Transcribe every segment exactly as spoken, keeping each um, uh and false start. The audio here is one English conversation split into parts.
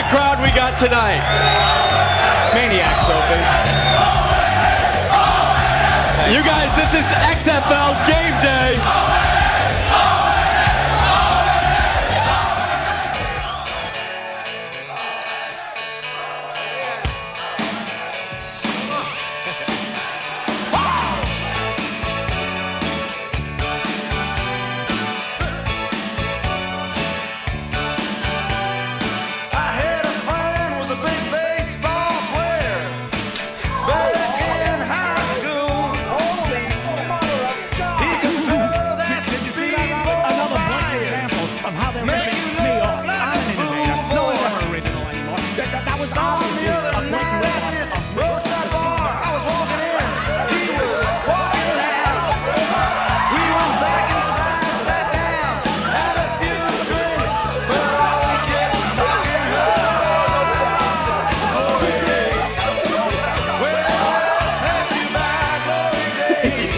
the crowd we got tonight. Maniacs, Opie. You guys, this is X F L game day.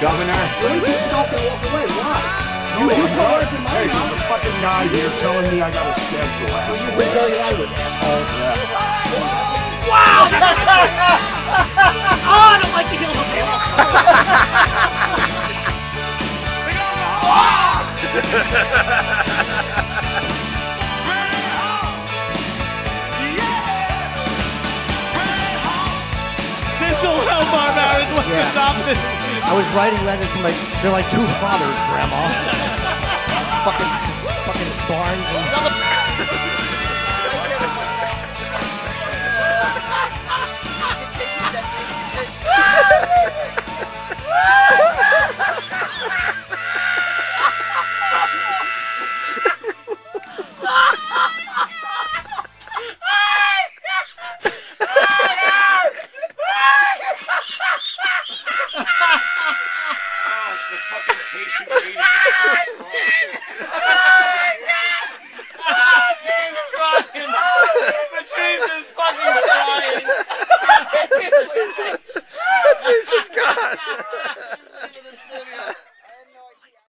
Governor, why is this selfie walking away? Why? You call it to my mouth? Hey, there's a fucking guy here telling me I got a schedule. You were very angry, asshole. Wow! Oh, I don't like to heal the people. This'll help our marriage. Let's yeah. stop this. I was writing letters to my, they're like two fathers, Grandma. fucking, fucking barn. Jesus God.